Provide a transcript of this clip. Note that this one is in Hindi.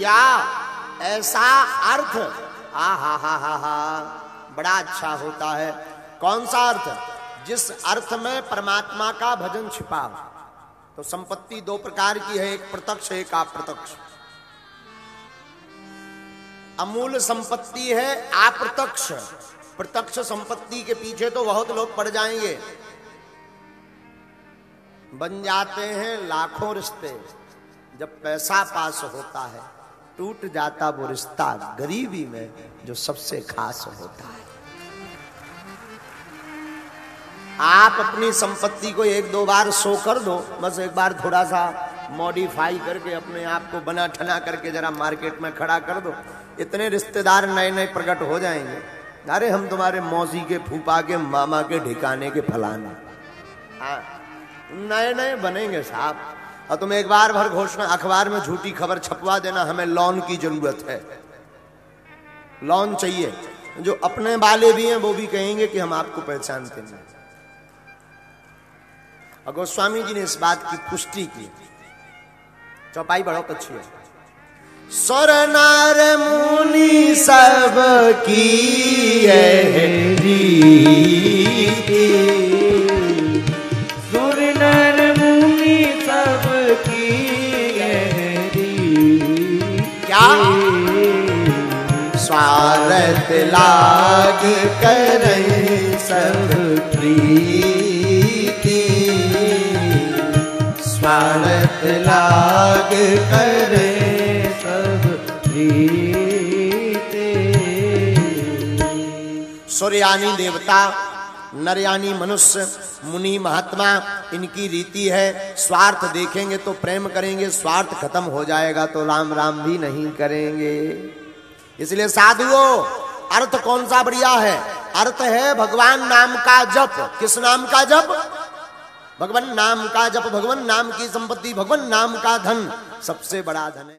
किया, ऐसा अर्थ आहाहाहा बड़ा अच्छा होता है। कौन सा अर्थ? जिस अर्थ में परमात्मा का भजन छिपा हो। तो संपत्ति दो प्रकार की है, एक प्रत्यक्ष एक अप्रत्यक्ष। अमूल संपत्ति है अप्रत्यक्ष। प्रत्यक्ष संपत्ति के पीछे तो बहुत लोग पड़ जाएंगे, बन जाते हैं लाखों रिश्ते। जब पैसा पास होता है टूट जाता वो रिश्ता गरीबी में जो सबसे खास होता है। आप अपनी संपत्ति को एक दो बार शो कर दो, बस एक बार थोड़ा सा मॉडिफाई करके अपने आप को बना ठना करके जरा मार्केट में खड़ा कर दो, इतने रिश्तेदार नए नए प्रकट हो जाएंगे। अरे हम तुम्हारे मौसी के, फूफा के, मामा के, ढिकाने के, फलाने, हाँ नए नए बनेंगे साहब। और तुम एक बार भर घोषणा अखबार में झूठी खबर छपवा देना, हमें लोन की जरूरत है, लोन चाहिए। जो अपने वाले भी हैं वो भी कहेंगे कि हम आपको पहचानते नहीं। और गोस्वामी जी ने इस बात की पुष्टि की, चौपाई बहुत अच्छी है। सरनार मुनि सब की है रीति, स्वार्थ लाग करें सब प्रीति, स्वार्थ लाग करें सब प्रीति। सूर्यानी देवता, नरयानी मनुष्य, मुनि महात्मा, इनकी रीति है स्वार्थ देखेंगे तो प्रेम करेंगे, स्वार्थ खत्म हो जाएगा तो राम राम भी नहीं करेंगे। इसलिए साधुओं, अर्थ कौन सा बढ़िया है? अर्थ है भगवान नाम का जप। किस नाम का जप? भगवान नाम का जप। भगवान नाम की संपत्ति, भगवान नाम का धन सबसे बड़ा धन है।